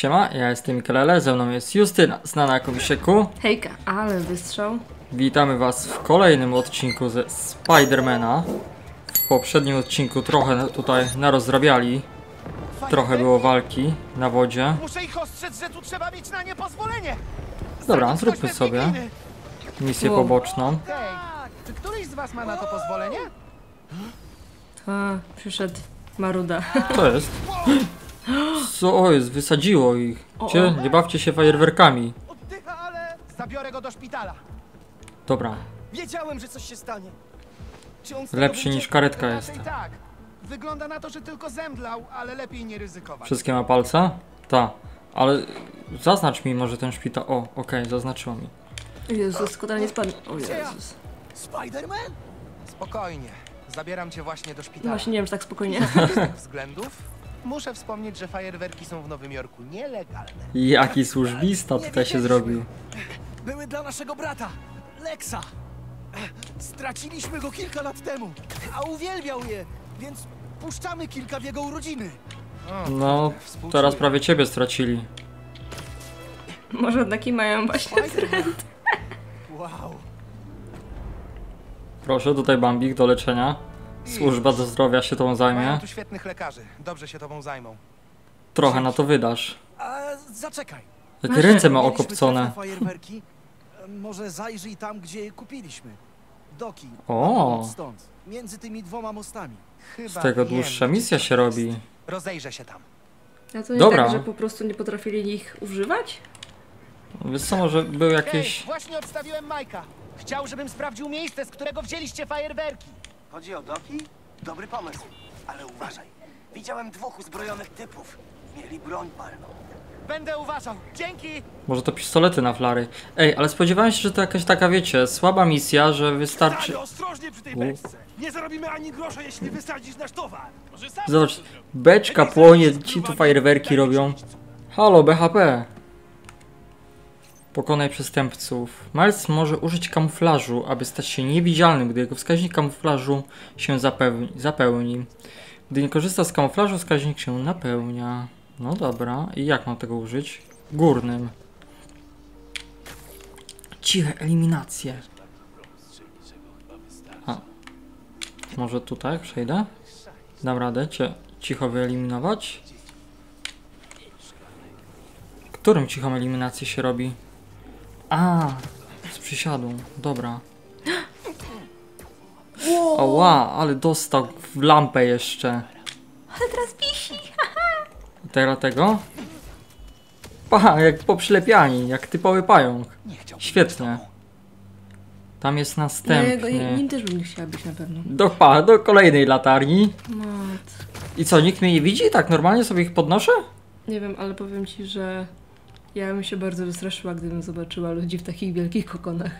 Siema, ja jestem Kelele, ze mną jest Justyna, znana jako Wisieku. Hejka, ale wystrzał. Witamy was w kolejnym odcinku ze Spidermana. W poprzednim odcinku trochę tutaj narozrabiali. Trochę było walki na wodzie. Muszę ich ostrzec, że tu trzeba mieć na nie pozwolenie. Dobra, zróbmy sobie misję poboczną. Czy któryś z was ma na to pozwolenie? A, przyszedł Maruda. To jest? Co jest? Wysadziło ich. Nie bawcie się fajerwerkami. Oddycha, ale zabiorę go do szpitala. Dobra. Wiedziałem, że coś się stanie. Lepszy niż karetka jest. Tak. Wygląda na to, że tylko zemdlał, ale lepiej nie ryzykować. Wszystkie ma palca? Tak. Ale zaznacz mi może ten szpital. O, okej, zaznaczyło mi. Jezus, szkoda nie spadł. O Jezus. Spiderman? Spokojnie. Zabieram cię właśnie do szpitala. Właśnie nie wiem, że tak spokojnie. Z tych względów muszę wspomnieć, że fajerwerki są w Nowym Jorku nielegalne. Jaki służbista tutaj się zrobił. Były dla naszego brata, Lexa. Straciliśmy go kilka lat temu, a uwielbiał je, więc puszczamy kilka w jego urodziny. No, teraz prawie ciebie stracili. Może taki mają właśnie trend. Wow. Proszę, tutaj Bambik do leczenia. Służba do zdrowia się tą zajmie. Mam tu świetnych lekarzy, dobrze się tobą zajmą. Trochę na to wydasz. Zaczekaj. Jakie ręce ma okopcone. Może zajrzyj tam, gdzie je kupiliśmy. Doki. O. Stąd, między tymi dwoma mostami. Z tego dłuższa misja się robi. Rozejrzę się tam. A to nie dobra. Tak, że po prostu nie potrafili ich używać? Wiesz co, może był jakieś... Hej, właśnie odstawiłem Majka. Chciał, żebym sprawdził miejsce, z którego wzięliście fajerwerki. Chodzi o Doki? Dobry pomysł, ale uważaj. Widziałem dwóch uzbrojonych typów. Mieli broń palną. Będę uważał. Dzięki! Może to pistolety na flary. Ej, ale spodziewałem się, że to jakaś taka, wiecie, słaba misja, że wystarczy... Stary, ostrożnie przy tej beczce. Nie zarobimy ani grosza, jeśli wysadzisz nasz towar. Zobacz, beczka płonie, ci tu fajerwerki robią. Halo, BHP. Pokonaj przestępców. Miles może użyć kamuflażu, aby stać się niewidzialnym, gdy jego wskaźnik kamuflażu się zapełni. Gdy nie korzysta z kamuflażu, wskaźnik się napełnia. No dobra, i jak mam tego użyć? Górnym. Ciche eliminacje. A. Może tutaj przejdę? Dam radę cię cicho wyeliminować? Którym cichą eliminację się robi? A, z przysiadu, dobra. Oła, ale dostał w lampę jeszcze. Ale teraz wisi. Teraz tego? Pa, jak poprzylepiani, jak typowy pająk. Świetnie. Tam jest następny. No, nim też bym nie chciała być na pewno. Do kolejnej latarni. I co, nikt mnie nie widzi? Tak normalnie sobie ich podnoszę? Nie wiem, ale powiem ci, że... Ja bym się bardzo wystraszyła, gdybym zobaczyła ludzi w takich wielkich kokonach.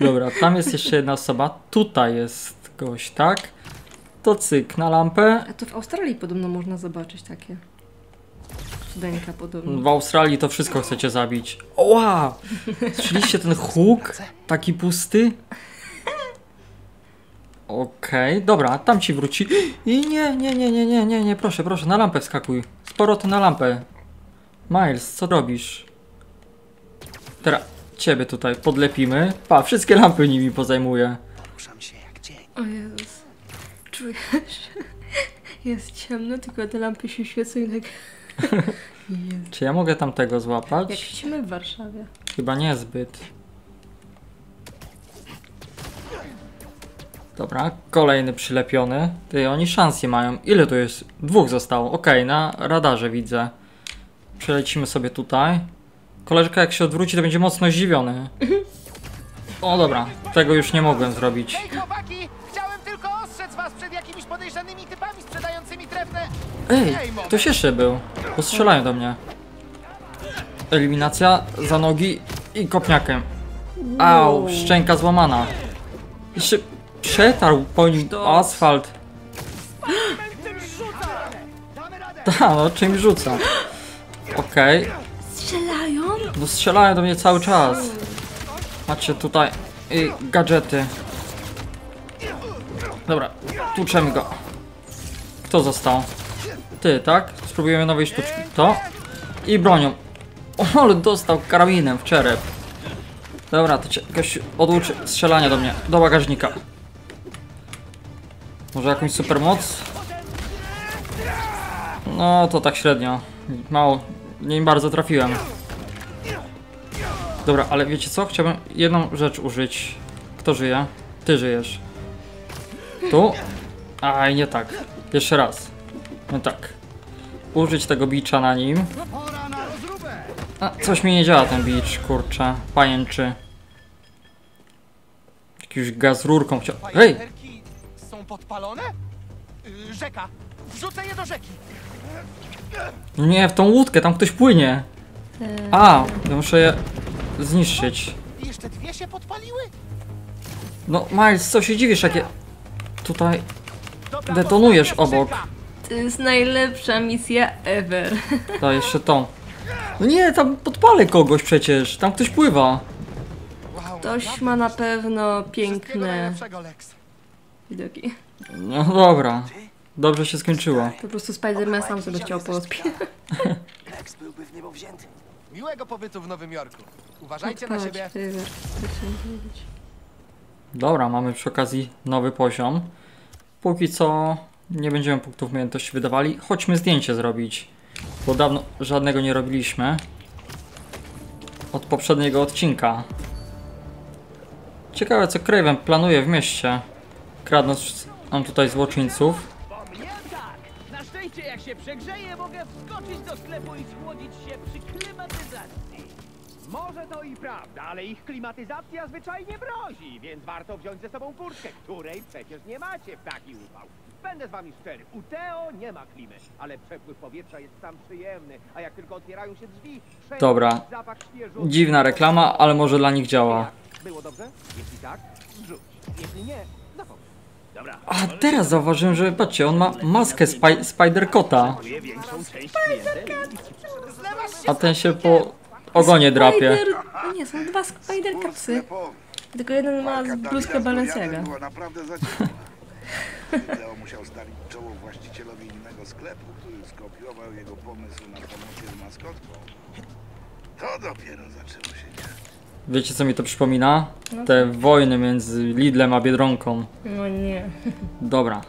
Dobra, tam jest jeszcze jedna osoba. Tutaj jest gość, tak? To cyk na lampę. A to w Australii podobno można zobaczyć takie. Cudeńka podobno. W Australii to wszystko chcecie zabić. Oła! Słyszeliście ten huk? Taki pusty? Okej, dobra, tam ci wróci. I nie, proszę, proszę, na lampę wskakuj. Sporo to na lampę. Miles, co robisz? Teraz ciebie tutaj podlepimy. Pa, wszystkie lampy nimi pozajmuję. Ruszam się jak dzień. O Jezus. Czujesz? Jest ciemno, tylko te lampy się świecą i tak... Czy ja mogę tam tego złapać? Jak siedzimy w Warszawie. Chyba niezbyt. Dobra, kolejny przylepiony. Ty, oni szans nie mają. Ile to jest? Dwóch zostało. Okej, na radarze widzę. Przelecimy sobie tutaj. Koleżka jak się odwróci, to będzie mocno zdziwiony. O dobra, tego już nie mogłem zrobić. Hej chłopaki, chciałem tylko ostrzec was przed jakimiś podejrzanymi typami sprzedającymi trefne... Ej, ktoś jeszcze był. Postrzelają do mnie. Eliminacja za nogi i kopniakiem. Au, szczęka złamana. Jeszcze przetarł po nim asfalt. Ta, no czymś rzuca. Okej. Strzelają? No strzelają do mnie cały czas. Macie tutaj gadżety. Dobra, tłuczemy go. Kto został? Ty, tak? Spróbujemy nowej sztuczki. To? I bronią. O, ale dostał karabinem w czerep. Dobra, to cię jakoś oduczy strzelania do mnie, do bagażnika. Może jakąś supermoc? No to tak średnio. Mało, nie bardzo trafiłem. Dobra, ale wiecie co? Chciałbym jedną rzecz użyć. Kto żyje? Ty żyjesz. Tu? Aj, nie tak. Jeszcze raz. No tak. Użyć tego bicza na nim. A, coś mi nie działa ten bicz, kurczę. Pajęczy. Jakiś gaz rurką chciał... Hej! Są podpalone? Rzeka. Wrzucę je do rzeki. Nie, w tą łódkę. Tam ktoś płynie. A, muszę je zniszczyć. Jeszcze dwie się podpaliły? No, Miles, co się dziwisz, jakie... Tutaj detonujesz obok. To jest najlepsza misja ever. To jeszcze tą. No nie, tam podpalę kogoś przecież. Tam ktoś pływa. Ktoś ma na pewno piękne widoki. No dobra. Dobrze się skończyło. Po prostu Spiderman sam sobie chciał pospić. Lex byłby w niebo wzięty. Miłego pobytu w Nowym Jorku. Uważajcie na siebie. Dobra, mamy przy okazji nowy poziom. Póki co nie będziemy punktów umiejętności wydawali. Chodźmy zdjęcie zrobić, bo dawno żadnego nie robiliśmy. Od poprzedniego odcinka. Ciekawe co Craven planuje w mieście, kradnąc nam tutaj złoczyńców. Na szczęście jak się przegrzeje, mogę wskoczyć do sklepu i schłodzić się przy klimatyzacji. Może to i prawda, ale ich klimatyzacja zwyczajnie mrozi, więc warto wziąć ze sobą kurtkę, której przecież nie macie w taki upał. Będę z wami szczery, u Teo nie ma klimy, ale przepływ powietrza jest sam przyjemny, a jak tylko otwierają się drzwi... Dobra, dziwna reklama, ale może dla nich działa. Było dobrze? Jeśli tak, wrzuć. Jeśli nie, zapomnij. Dobra. A teraz zauważyłem, że patrzcie, on ma maskę Spiderkota. A ten się po... ogonie drapie. Nie, są dwa Spider-Kacy. Tylko jeden ma bluzkę Balenciaga. Leo musiał stawić czoło właścicielowi innego sklepu, który skopiował jego pomysł na pomocie z maskotką. To dopiero zaczęło się dziać. Wiecie co mi to przypomina? Te wojny między Lidlem a Biedronką. No nie. Dobra.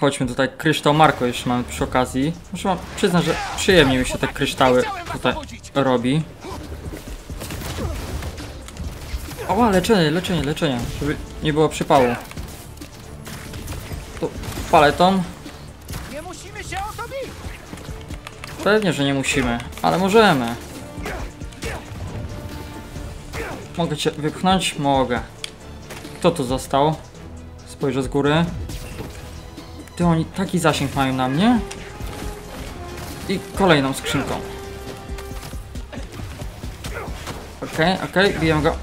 Chodźmy tutaj, kryształ Marko jeszcze mamy przy okazji. Muszę wam przyznać, że przyjemnie mi się te kryształy tutaj robi. O, leczenie, leczenie, leczenie, żeby nie było przypału. Tu paleton. Pewnie, że nie musimy, ale możemy. Mogę cię wypchnąć? Mogę. Kto tu został? Spojrzę z góry. Ty, oni taki zasięg mają na mnie. I kolejną skrzynką. Okej, okej, biję go.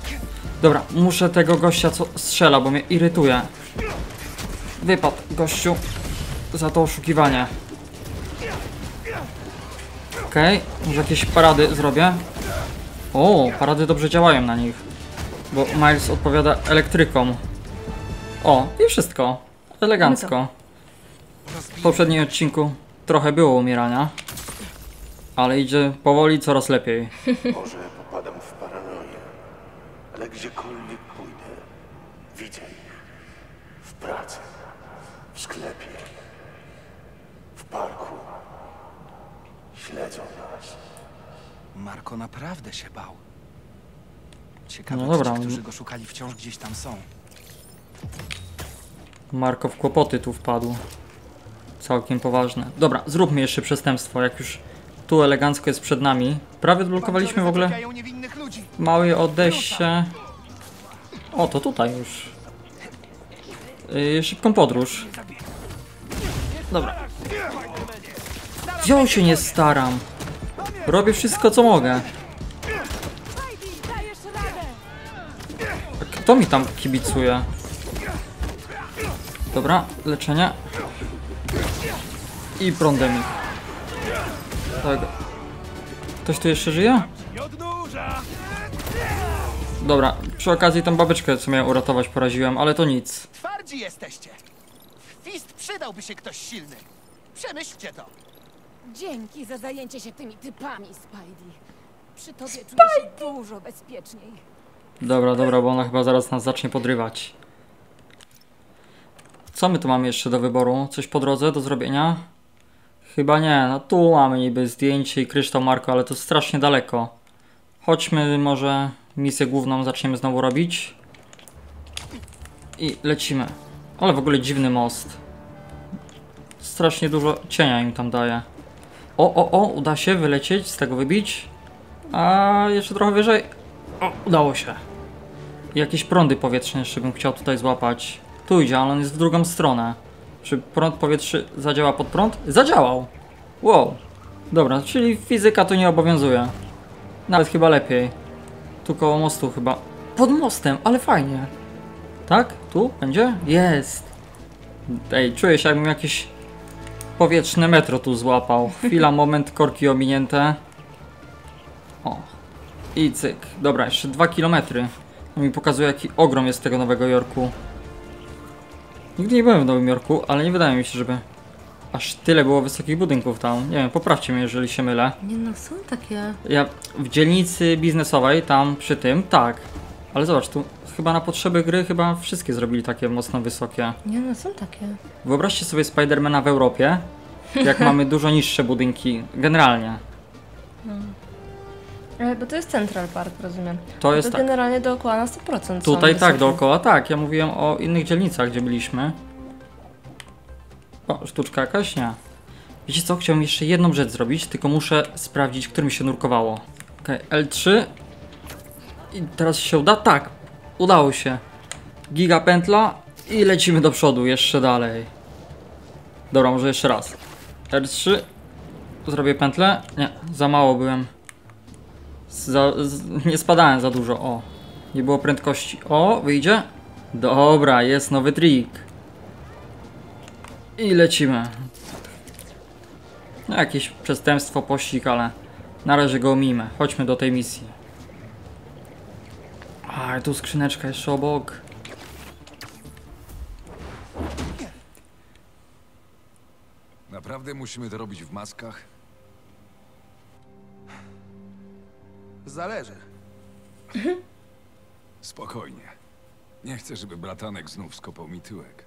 Dobra, muszę tego gościa, co strzela, bo mnie irytuje. Wypadł, gościu. Za to oszukiwanie. Okej, może jakieś parady zrobię. O, parady dobrze działają na nich. Bo Miles odpowiada elektrykom. O, i wszystko. Elegancko. W poprzednim odcinku trochę było umierania, ale idzie powoli coraz lepiej. Może popadam w paranoję, ale gdziekolwiek pójdę, widzę ich. W pracy, w sklepie, w parku. Śledzą nas. Marko naprawdę się bał. Ciekawe, no dobra. Ci, którzy go szukali, wciąż gdzieś tam są. Marko w kłopoty tu wpadł. Całkiem poważne. Dobra, zróbmy jeszcze przestępstwo, jak już tu elegancko jest przed nami. Prawie odblokowaliśmy w ogóle małe odejście. O, to tutaj już. Szybką podróż. Dobra. Ja się nie staram. Robię wszystko, co mogę. Kto mi tam kibicuje? Dobra, leczenie. I prądem ich. Tak. Ktoś tu jeszcze żyje? Dobra, przy okazji tą babeczkę, co miałem uratować, poraziłem, ale to nic. Twardzi jesteście. Fist przydałby się ktoś silny. Przemyślcie to. Dzięki za zajęcie się tymi typami, Spidey. Przy tobie czuję się dużo bezpieczniej. Dobra, dobra, bo ona chyba zaraz nas zacznie podrywać. Co my tu mamy jeszcze do wyboru? Coś po drodze do zrobienia? Chyba nie. No tu mamy niby zdjęcie i kryształ Marko, ale to strasznie daleko. Chodźmy, może misję główną zaczniemy znowu robić. I lecimy. Ale w ogóle dziwny most. Strasznie dużo cienia im tam daje. O, uda się wylecieć, z tego wybić. A jeszcze trochę wyżej. O, udało się. Jakieś prądy powietrzne jeszcze bym chciał tutaj złapać. Tu idzie, ale on jest w drugą stronę. Czy prąd powietrzny zadziała pod prąd? Zadziałał! Wow. Dobra, czyli fizyka tu nie obowiązuje. Nawet chyba lepiej. Tu koło mostu chyba. Pod mostem, ale fajnie. Tak? Tu? Będzie? Jest. Ej, czuję się jakbym jakieś powietrzne metro tu złapał. Chwila, moment, korki ominięte. O. I cyk. Dobra, jeszcze 2 kilometry. On mi pokazuje jaki ogrom jest tego Nowego Jorku. Nigdy nie byłem w Nowym Jorku, ale nie wydaje mi się, żeby aż tyle było wysokich budynków tam. Nie wiem, poprawcie mnie, jeżeli się mylę. Nie no, są takie... Ja w dzielnicy biznesowej, tam przy tym, tak. Ale zobacz, tu chyba na potrzeby gry chyba wszystkie zrobili takie mocno wysokie. Nie no, są takie. Wyobraźcie sobie Spidermana w Europie, jak mamy dużo niższe budynki, generalnie. No. Bo to jest Central Park, rozumiem. To jest tak. Generalnie dookoła na 100%. Tutaj tak, dookoła tak. Ja mówiłem o innych dzielnicach, gdzie byliśmy. O, sztuczka jakaś? Nie. Wiecie co? Chciałem jeszcze jedną rzecz zrobić, tylko muszę sprawdzić, który mi się nurkowało. Okej, L3. I teraz się uda? Tak, udało się. Giga pętla i lecimy do przodu, jeszcze dalej. Dobra, może jeszcze raz. R3. Zrobię pętlę. Nie, za mało byłem. Nie spadałem za dużo, o. Nie było prędkości. O, wyjdzie? Dobra, jest nowy trik. I lecimy. Jakieś przestępstwo, pościg, ale na razie go omijmy. Chodźmy do tej misji. A, tu skrzyneczka jeszcze obok. Naprawdę musimy to robić w maskach? Zależy. Spokojnie. Nie chcę, żeby bratanek znów skopał mi tyłek.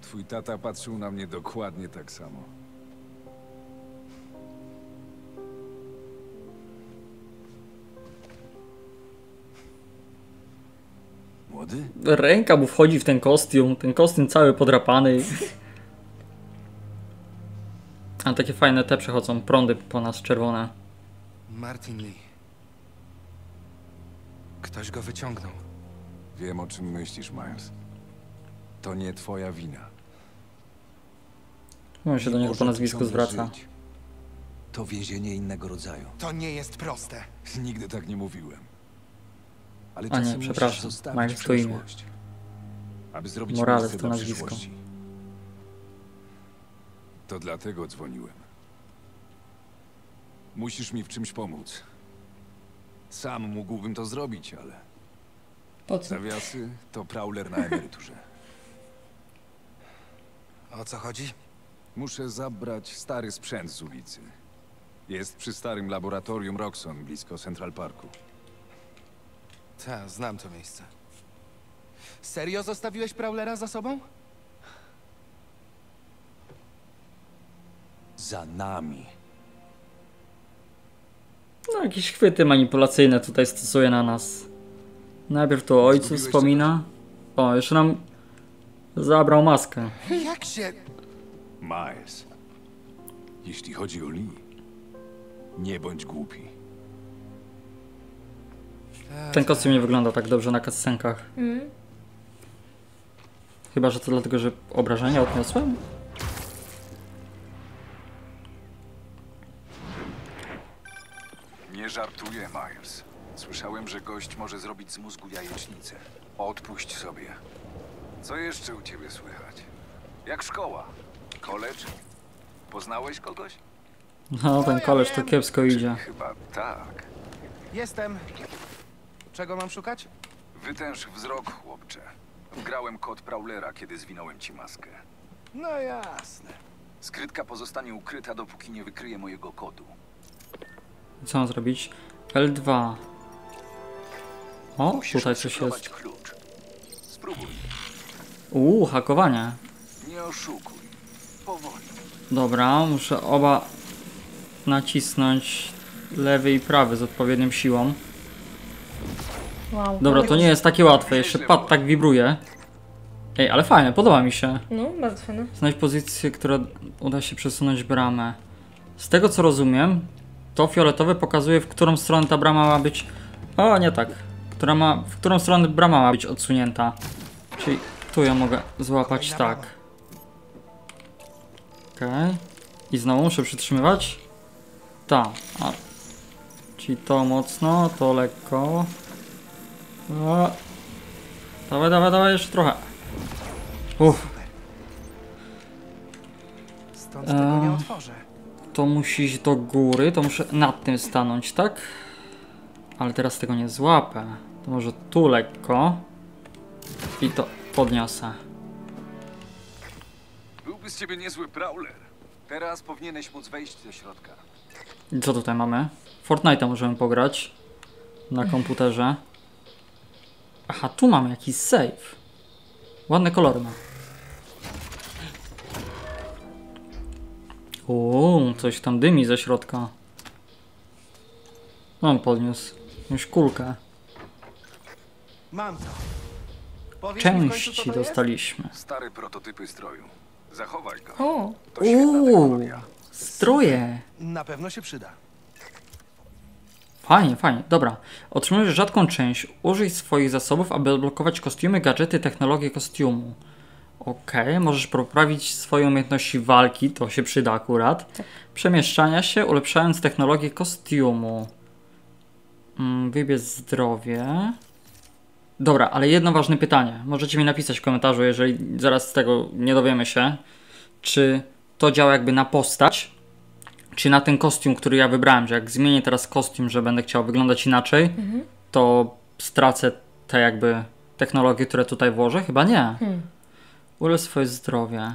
Twój tata patrzył na mnie dokładnie tak samo. Młody? Ręka mu wchodzi w ten kostium cały podrapany. A takie fajne te przechodzą, prądy po nas czerwone. Martin Lee. Ktoś go wyciągnął. Wiem, o czym myślisz, Miles. To nie twoja wina. On się do niego po nazwisku zwraca. To więzienie innego rodzaju. To nie jest proste. Nigdy tak nie mówiłem. Ale a nie, przepraszam, Majka to imię. Morales to nazwisko. To dlatego dzwoniłem. Musisz mi w czymś pomóc. Sam mógłbym to zrobić, ale... Po co? Zawiasy to Prowler na emeryturze. O co chodzi? Muszę zabrać stary sprzęt z ulicy. Jest przy starym laboratorium Roxxon blisko Central Parku. Tak, znam to miejsce. Serio zostawiłeś Prowlera za sobą? Za nami. No jakieś chwyty manipulacyjne tutaj stosuje na nas. Najpierw tu o ojcu wspomina. O, jeszcze nam zabrał maskę. Jak się... Miles, jeśli chodzi o Lee, nie bądź głupi. Ten kostium nie wygląda tak dobrze na cutscenkach. Chyba, że to dlatego, że obrażenia odniosłem? Nie żartuję, Miles. Słyszałem, że gość może zrobić z mózgu jajecznicę. Odpuść sobie. Co jeszcze u ciebie słychać? Jak szkoła? College? Poznałeś kogoś? No, ten college to kiepsko idzie. Chyba tak. Jestem. Czego mam szukać? Wytęż wzrok, chłopcze. Wgrałem kod Prowlera, kiedy zwinąłem ci maskę. No jasne. Skrytka pozostanie ukryta, dopóki nie wykryje mojego kodu. Co mam zrobić? L2. O, musisz tutaj coś jest. Klucz. Spróbuj. Hakowanie. Nie oszukuj. Powoli. Dobra, muszę oba nacisnąć, lewy i prawy, z odpowiednią siłą. Wow. Dobra, to nie jest takie łatwe. Jeszcze pad tak wibruje. Ej, ale fajne, podoba mi się. No, bardzo fajne. Znajdź pozycję, która uda się przesunąć bramę. Z tego co rozumiem, to fioletowe pokazuje, w którą stronę ta brama ma być... O, nie tak. W którą stronę brama ma być odsunięta. Czyli tu ją mogę złapać tak. Okej. I znowu muszę przytrzymywać. Tak. Czyli to mocno, to lekko. O. Dawaj, dawaj, dawaj, jeszcze trochę. Stąd tego nie otworzę. To musi iść do góry, to muszę nad tym stanąć, tak? Ale teraz tego nie złapę. To może tu lekko. I to podniosę. Byłby z ciebie niezły Prowler. Teraz powinieneś móc wejść do środka. I co tutaj mamy? Fortnite'a możemy pograć. Na komputerze. Aha, tu mamy jakiś save. Ładne kolory ma. Uuu, coś tam dymi ze środka. On podniósł już kulkę. Mam to. Części dostaliśmy. Stare prototypy stroju. Zachowaj go. O, uuu, stroje. Na pewno się przyda. Fajnie, fajnie. Dobra. Otrzymujesz rzadką część. Użyj swoich zasobów, aby odblokować kostiumy, gadżety, technologię kostiumu. Okej, możesz poprawić swoje umiejętności walki, to się przyda akurat. Przemieszczania się, ulepszając technologię kostiumu. Wybierz zdrowie. Dobra, ale jedno ważne pytanie. Możecie mi napisać w komentarzu, jeżeli zaraz z tego nie dowiemy się, czy to działa jakby na postać, czy na ten kostium, który ja wybrałem, że jak zmienię teraz kostium, że będę chciał wyglądać inaczej, to stracę te jakby technologie, które tutaj włożę? Chyba nie. Ulepsz swoje zdrowie.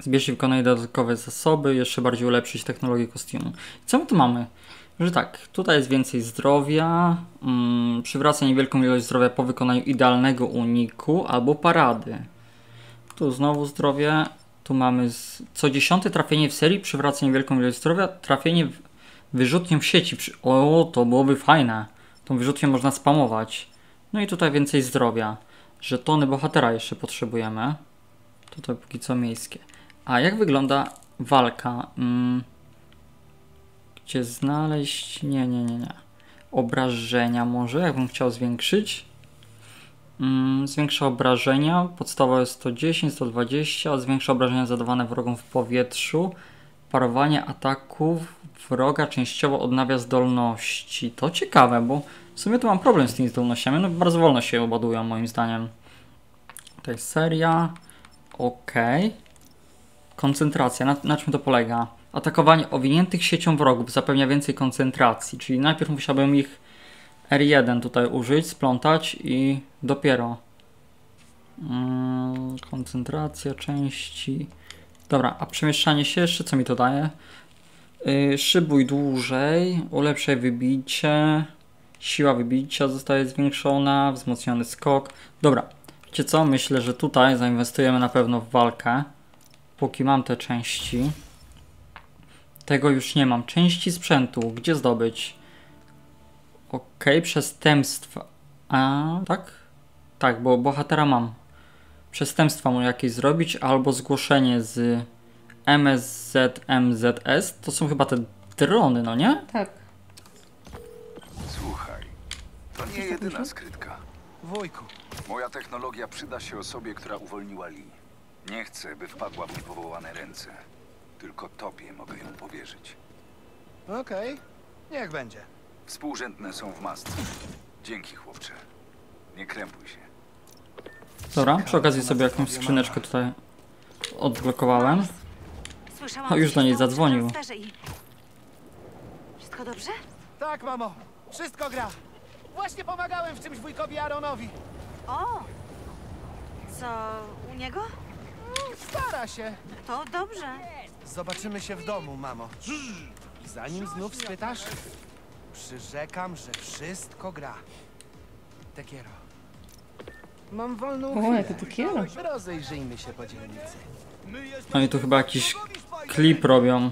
Zbierz i wykonaj dodatkowe zasoby, jeszcze bardziej ulepszyć technologię kostiumu. Co my tu mamy? Że tak, tutaj jest więcej zdrowia, przywraca niewielką ilość zdrowia po wykonaniu idealnego uniku albo parady. Tu znowu zdrowie, tu mamy co 10 trafienie w serii, przywraca niewielką ilość zdrowia, trafienie wyrzutnią w sieci. O, to byłoby fajne, tą wyrzutnię można spamować. No i tutaj więcej zdrowia, żetony bohatera jeszcze potrzebujemy, tutaj póki co miejskie. A jak wygląda walka? Gdzie znaleźć? Nie. Obrażenia może, jakbym chciał zwiększyć. Zwiększa obrażenia, podstawa jest 110, 120, zwiększa obrażenia zadawane wrogom w powietrzu. Parowanie ataków wroga częściowo odnawia zdolności. To ciekawe, bo w sumie to mam problem z tymi zdolnościami, no bardzo wolno się ładują moim zdaniem. To jest seria. Okej. Koncentracja, na czym to polega? Atakowanie owiniętych siecią wrogów zapewnia więcej koncentracji, czyli najpierw musiałbym ich R1 tutaj użyć, splątać i dopiero koncentracja części. Dobra, a przemieszczanie się jeszcze co mi to daje? Szybuj dłużej, ulepszaj wybicie, siła wybicia zostaje zwiększona, wzmocniony skok. Dobra, wiecie co? Myślę, że tutaj zainwestujemy na pewno w walkę, póki mam te części. Tego już nie mam. Części sprzętu. Gdzie zdobyć? Okej, przestępstwa. Tak? Tak, bo bohatera mam. Przestępstwa mu jakieś zrobić, albo zgłoszenie z MSZ, MZS. To są chyba te drony, no nie? Tak. Słuchaj, to nie jedyna skrytka. Wojku, moja technologia przyda się osobie, która uwolniła Lee. Nie chcę, by wpadła w niepowołane ręce. Tylko tobie mogę ją powierzyć. Okej, niech będzie. Współrzędne są w masce. Dzięki, chłopcze. Nie krępuj się. Dobra, przy okazji sobie jakąś skrzyneczkę tutaj odblokowałem. O, już do niej zadzwonił. Wszystko dobrze? Tak, mamo. Wszystko gra. Właśnie pomagałem w czymś wujkowi Aaronowi. O! Co, u niego? Stara się. To dobrze. Zobaczymy się w domu, mamo. I zanim znów spytasz, przyrzekam, że wszystko gra. Tekiero. Mam wolną chwilę. Rozejrzyjmy się po dzielnicy. Oni tu chyba jakiś klip robią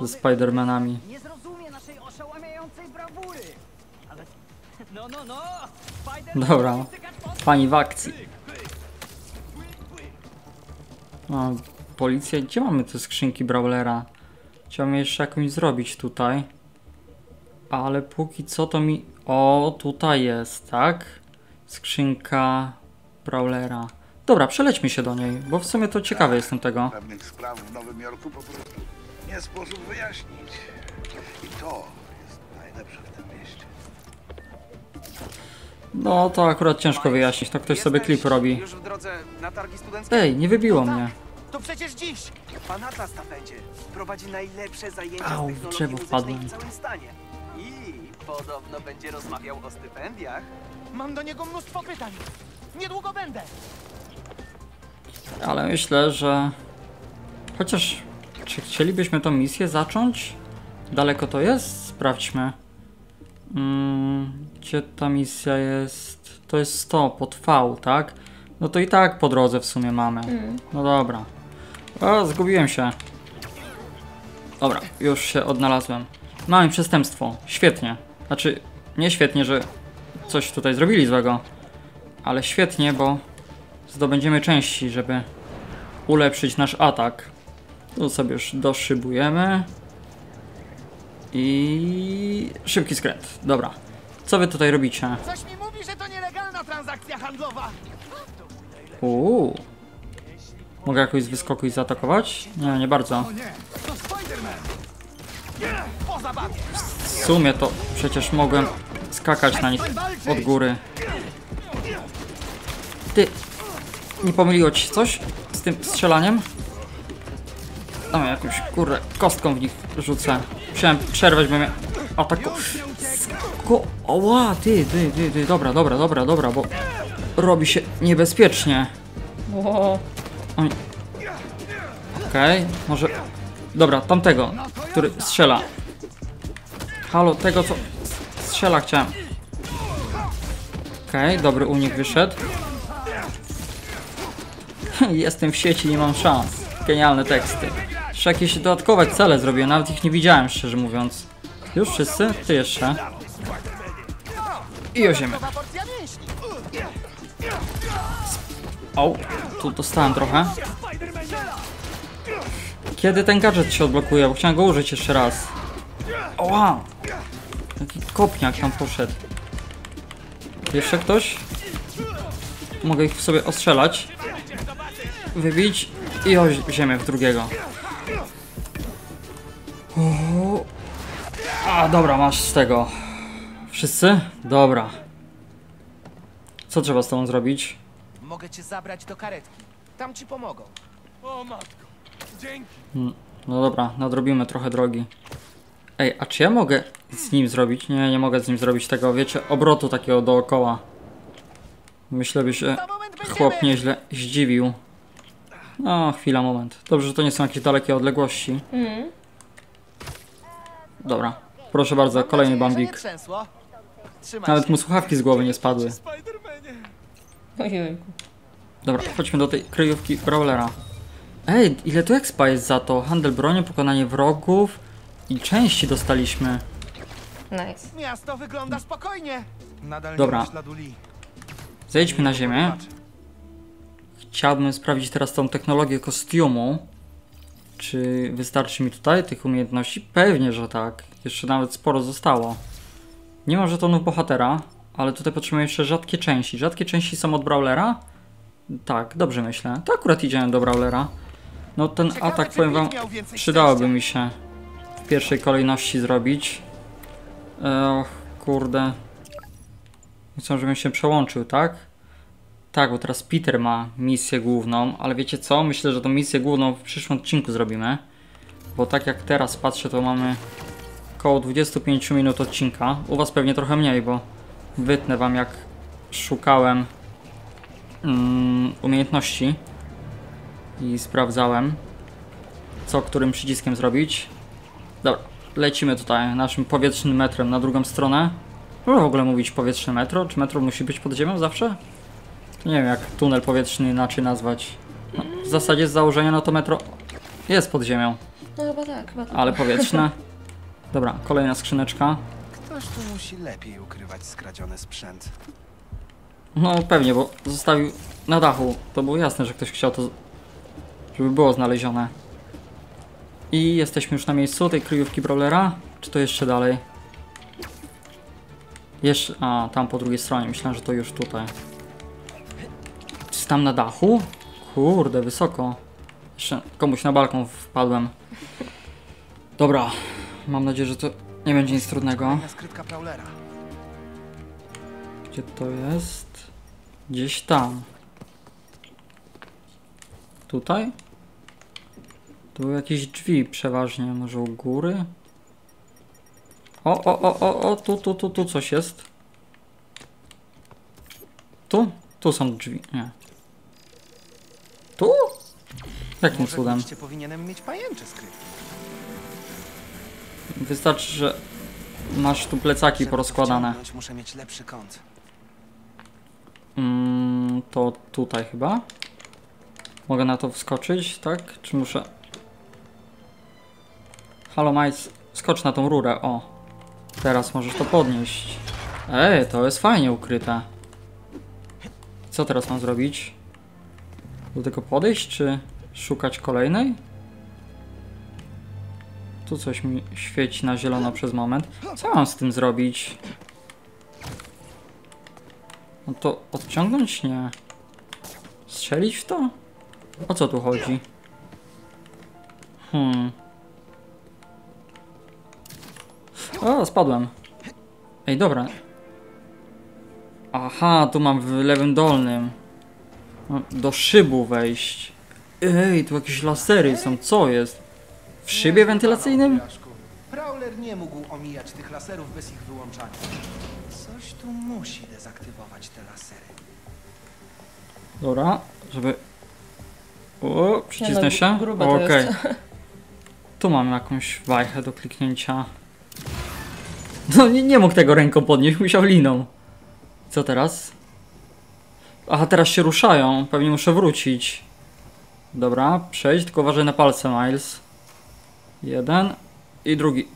ze Spidermanami. Nie zrozumie naszej oszałamiającej brawury. Ale... No. Dobra. Pani w akcji. O, policja. Gdzie mamy te skrzynki Brawlera? Chciałbym jeszcze jakąś zrobić tutaj. Ale póki co to mi... O, tutaj jest, tak? Skrzynka Brawlera. Dobra, przelećmy się do niej, bo w sumie to ciekawy jestem tego. Pewnych spraw w Nowym Jorku po prostu nie sposób wyjaśnić. I to jest najlepsze w tym mieście. No to akurat ciężko wyjaśnić, to ktoś sobie klip robi. Już w drodze na targi studenckie? Ej, nie wybiło mnie. To przecież dziś! Panata prowadzi najlepsze zajęcia z technologii muzycznej w całym stanie. I podobno będzie rozmawiał o stypendiach. Mam do niego mnóstwo pytań. Niedługo będę. Ale myślę, że... Chociaż... Czy chcielibyśmy tą misję zacząć? Daleko to jest? Sprawdźmy. Gdzie ta misja jest? To jest to, pod V, tak? No to i tak po drodze w sumie mamy. No dobra. O, zgubiłem się. Dobra, już się odnalazłem. Mamy przestępstwo. Świetnie. Znaczy, nie świetnie, że coś tutaj zrobili złego. Ale świetnie, bo zdobędziemy części, żeby ulepszyć nasz atak. Tu sobie już doszybujemy. I... szybki skręt. Dobra. Co wy tutaj robicie? Coś mi mówi, że to nielegalna transakcja handlowa. Mogę jakoś z wyskoku i zaatakować? Nie, nie bardzo. W sumie to przecież mogłem skakać na nich od góry. Ty, nie pomyliło ci coś z tym strzelaniem? Tam jakąś kurde kostką w nich rzucę. Musiałem przerwać, bo mnie ataku... Oła, ty, dobra, bo robi się niebezpiecznie. Okej, może... Dobra, tamtego, który strzela. Halo, tego co... Strzela chciałem. Okej, dobry unik wyszedł. Jestem w sieci, nie mam szans. Genialne teksty. Jeszcze jakieś dodatkowe cele zrobiłem, nawet ich nie widziałem, szczerze mówiąc. Już wszyscy? Ty jeszcze. I o ziemię. O, tu dostałem trochę. Kiedy ten gadżet się odblokuje? Bo chciałem go użyć jeszcze raz. Oła! Taki kopniak tam poszedł. Jeszcze ktoś? Mogę ich sobie ostrzelać. Wybić i o ziemię w drugiego. A, dobra, masz z tego. Wszyscy? Dobra. Co trzeba z tobą zrobić? Mogę cię zabrać do karetki. Tam ci pomogą. O matko, dzięki. No dobra, nadrobimy trochę drogi. Ej, a czy ja mogę z nim zrobić? Nie, nie mogę z nim zrobić tego, wiecie, obrotu takiego dookoła. Myślę, by się chłop nieźle zdziwił. No, chwila, moment. Dobrze, że to nie są jakieś dalekie odległości. Dobra, proszę bardzo, kolejny Bambik. Nawet mu słuchawki z głowy nie spadły. Dobra, chodźmy do tej kryjówki Brawlera. Ej, ile tu expa jest za to? Handel bronią, pokonanie wrogów i części dostaliśmy. Nice. Miasto wygląda spokojnie. Dobra, zejdźmy na ziemię. Chciałbym sprawdzić teraz tą technologię kostiumu. Czy wystarczy mi tutaj tych umiejętności? Pewnie, że tak. Jeszcze nawet sporo zostało. Nie mam żetonów bohatera, ale tutaj potrzebuję jeszcze rzadkie części. Rzadkie części są od Brawlera? Tak, dobrze myślę. To akurat idziemy do Brawlera. No ten atak, powiem wam, przydałoby mi się w pierwszej kolejności zrobić. Och, kurde. Chcą, żebym się przełączył, tak? Tak, bo teraz Peter ma misję główną, ale wiecie co? Myślę, że tą misję główną w przyszłym odcinku zrobimy. Bo tak jak teraz patrzę, to mamy około 25 minut odcinka. U was pewnie trochę mniej, bo wytnę wam, jak szukałem umiejętności i sprawdzałem, co którym przyciskiem zrobić. Dobra, lecimy tutaj naszym powietrznym metrem na drugą stronę. Można w ogóle mówić powietrzne metro? Czy metro musi być pod ziemią zawsze? Nie wiem, jak tunel powietrzny inaczej nazwać. No, w zasadzie z założenia no to metro jest pod ziemią. No chyba tak, chyba tak. Ale powietrzne. Dobra, kolejna skrzyneczka. Ktoś tu musi lepiej ukrywać skradziony sprzęt. No pewnie, bo zostawił na dachu. To było jasne, że ktoś chciał to, żeby było znalezione. I jesteśmy już na miejscu tej kryjówki Brawlera. Czy to jeszcze dalej? Jeszcze... A, tam po drugiej stronie. Myślałem, że to już tutaj. Czy tam na dachu? Kurde, wysoko. Jeszcze komuś na balkon wpadłem. Dobra. Mam nadzieję, że to nie będzie nic trudnego. Gdzie to jest? Gdzieś tam. Tutaj? Tu były jakieś drzwi przeważnie, może u góry? O, tu coś jest. Tu? Tu są drzwi, nie. Tu? Jakim cudem? Powinienem mieć pajęcze skrytki. Wystarczy, że masz tu plecaki porozkładane. Muszę mieć lepszy kąt. To tutaj chyba? Mogę na to wskoczyć, tak? Czy muszę... Halo Majs, skocz na tą rurę, o. Teraz możesz to podnieść. Ej, to jest fajnie ukryte. Co teraz mam zrobić? Do tego podejść, czy szukać kolejnej? Tu coś mi świeci na zielono przez moment. Co mam z tym zrobić? No to odciągnąć? Nie. Strzelić w to? O co tu chodzi? O, spadłem. Ej, dobra. Aha, tu mam w lewym dolnym. Do szybu wejść. Ej, tu jakieś lasery są. Co jest? W szybie wentylacyjnym? Prowler nie mógł omijać tych laserów bez ich wyłączania. Coś tu musi dezaktywować te lasery. Dobra, żeby... O, przycisnę się. Okej. Tu mam jakąś wajchę do kliknięcia. No nie mógł tego ręką podnieść, musiał liną. Co teraz? Aha, teraz się ruszają, pewnie muszę wrócić. Dobra, przejdź, tylko uważaj na palce, Miles. Jeden i drugi.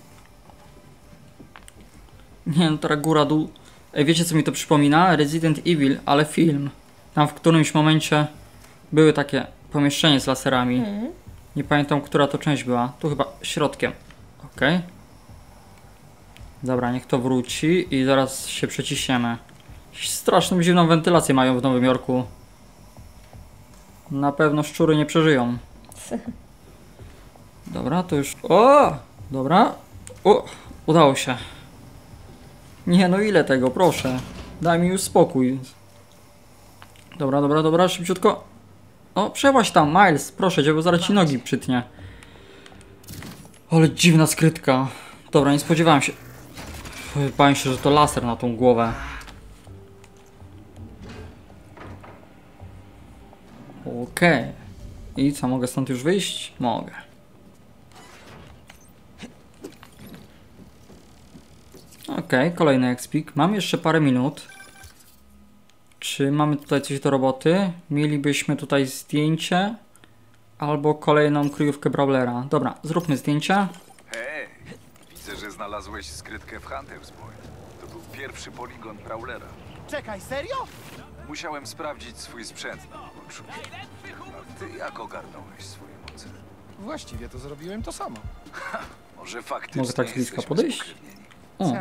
Nie no, teraz góra, dół. Ej, wiecie co mi to przypomina? Resident Evil, ale film. Tam w którymś momencie były takie pomieszczenie z laserami. Nie pamiętam, która to część była. Tu chyba środkiem. Okej. Dobra, niech to wróci i zaraz się przeciśniemy. Straszną zimną wentylację mają w Nowym Jorku. Na pewno szczury nie przeżyją. Dobra, to już... O! Dobra. O! Udało się. Nie no, ile tego, proszę. Daj mi już spokój. Dobra, dobra, szybciutko. O, przełaź tam, Miles, proszę cię, bo zaraz ci nogi przytnie. Ale dziwna skrytka. Dobra, nie spodziewałem się. Bałem się, że to laser na tą głowę. Okej. I co, mogę stąd już wyjść? Mogę. Okej, kolejny expik. Mam jeszcze parę minut. Czy mamy tutaj coś do roboty? Mielibyśmy tutaj zdjęcie albo kolejną kryjówkę Brawlera. Dobra, zróbmy zdjęcia. Hej, widzę, że znalazłeś skrytkę w Huntersboy. To był pierwszy poligon Brawlera. Czekaj, serio? Musiałem sprawdzić swój sprzęt na oczu. A ty jak ogarnąłeś swoje moce? Właściwie to zrobiłem to samo. Ha, może faktycznie. Mogę tak z bliska podejść? O.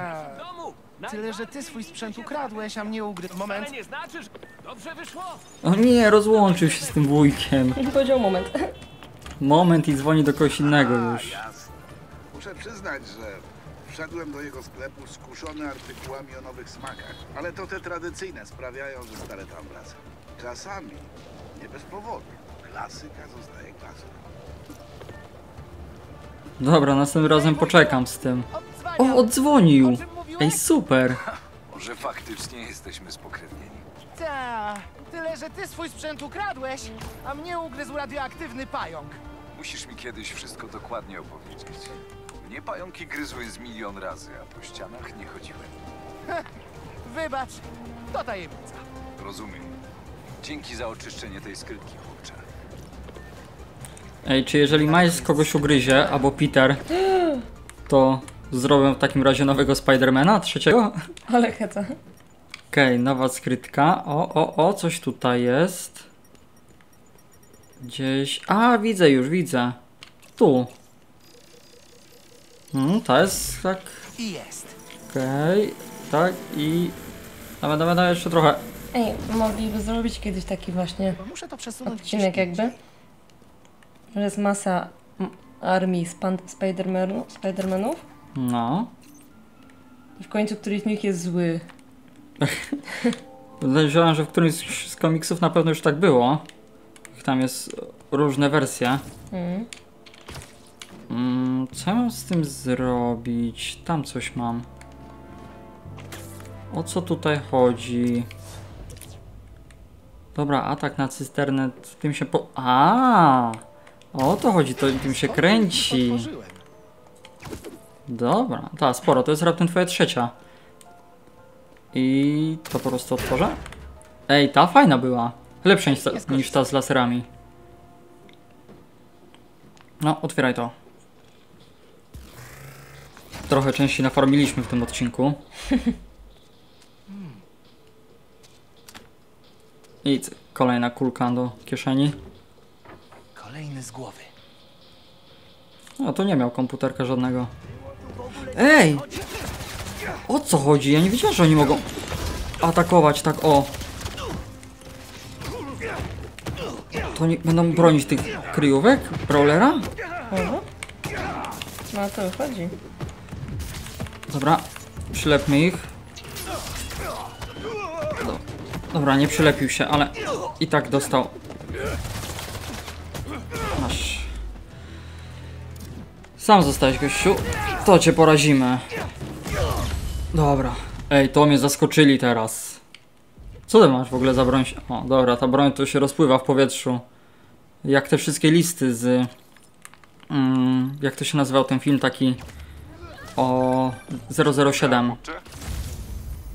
Tyle, że ty swój sprzęt ukradłeś, a mnie ugryzł. Moment. O nie, rozłączył się z tym wujkiem. Powiedział moment. Moment i dzwoni do kogoś innego już. Muszę przyznać, że wszedłem do jego sklepu skuszony artykułami o nowych smakach. Ale to te tradycyjne sprawiają, że stare tam wraca. Czasami, nie bez powodu, klasyka zostaje klasyką. Dobra, następnym razem poczekam z tym. O, odzwonił! Ej, super! Może faktycznie jesteśmy spokrewnieni. Ta, tyle, że ty swój sprzęt ukradłeś, a mnie ugryzł radioaktywny pająk. Musisz mi kiedyś wszystko dokładnie opowiedzieć. Mnie pająki gryzły z milion razy, a po ścianach nie chodziłem. Wybacz, to tajemnica. Rozumiem. Dzięki za oczyszczenie tej skrytki, chłopcze. Ej, czy jeżeli Miles kogoś ugryzie, albo Peter, to zrobię w takim razie nowego Spidermana trzeciego? Ale heta. Okej, nowa skrytka. O, coś tutaj jest. Gdzieś... A, widzę już, widzę. Tu. To jest tak... Okej, tak i... Dawaj, jeszcze trochę. Ej, mogliby zrobić kiedyś taki właśnie odcinek jakby. Że jest masa armii Spidermanów. No. I w końcu któryś z nich jest zły. Podejrzewam, że w którymś z komiksów na pewno już tak było. Tam jest różne wersje. Co mam z tym zrobić? Tam coś mam. O co tutaj chodzi? Dobra, atak na cysternę. Tym się po... O to chodzi, to tym się kręci. Dobra, ta sporo, to jest raptem twoja trzecia. I to po prostu otworzę. Ej, ta fajna była. Lepsza niż ta z laserami. No, otwieraj to. Trochę częściej nafarmiliśmy w tym odcinku. I kolejna kulka do kieszeni. Kolejny z głowy. No, to nie miał komputerka żadnego. Ej! O co chodzi? Ja nie wiedziałem, że oni mogą atakować tak o. To oni będą bronić tych kryjówek? Brawlera? No to wychodzi. Dobra, przylepmy ich. Dobra, nie przylepił się, ale i tak dostał. Masz. Sam zostałeś, gościu. To cię porazimy. Dobra. Ej, to mnie zaskoczyli teraz. Co ty masz w ogóle za broń? O, dobra, ta broń to się rozpływa w powietrzu. Jak te wszystkie listy z... jak to się nazywał ten film taki... O... 007.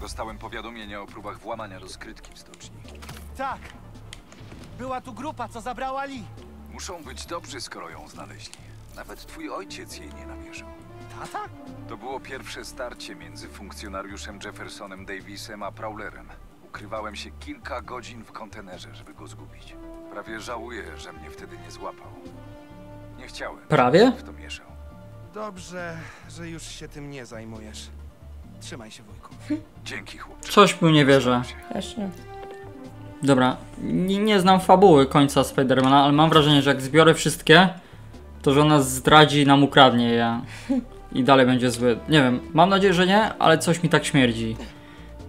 Dostałem powiadomienie o próbach włamania do skrytki w stoczni. Tak. Była tu grupa, co zabrała Lee. Muszą być dobrzy, skoro ją znaleźli. Nawet twój ojciec jej nie namierzał. Tata? To było pierwsze starcie między funkcjonariuszem Jeffersonem Davisem a Prowlerem. Ukrywałem się kilka godzin w kontenerze, żeby go zgubić. Prawie żałuję, że mnie wtedy nie złapał. Nie chciałem. Prawie? W to mieszał. Dobrze, że już się tym nie zajmujesz. Trzymaj się, wujku. Dzięki, chłopcze. Coś mu nie wierzę. Dobra, nie znam fabuły końca Spidermana, ale mam wrażenie, że jak zbiorę wszystkie, to że on nas zdradzi i nam ukradnie je. I dalej będzie zły. Nie wiem, mam nadzieję, że nie, ale coś mi tak śmierdzi.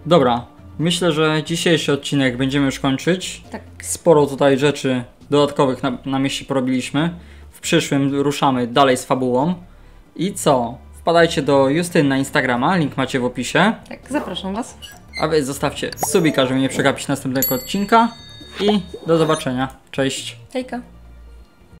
Dobra. Myślę, że dzisiejszy odcinek będziemy już kończyć. Tak. Sporo tutaj rzeczy dodatkowych na mieście porobiliśmy. W przyszłym ruszamy dalej z fabułą. I co? Wpadajcie do Justyny na Instagrama, link macie w opisie. Tak, zapraszam was. A więc zostawcie subika, żeby nie przegapić następnego odcinka. I do zobaczenia. Cześć. Hejka.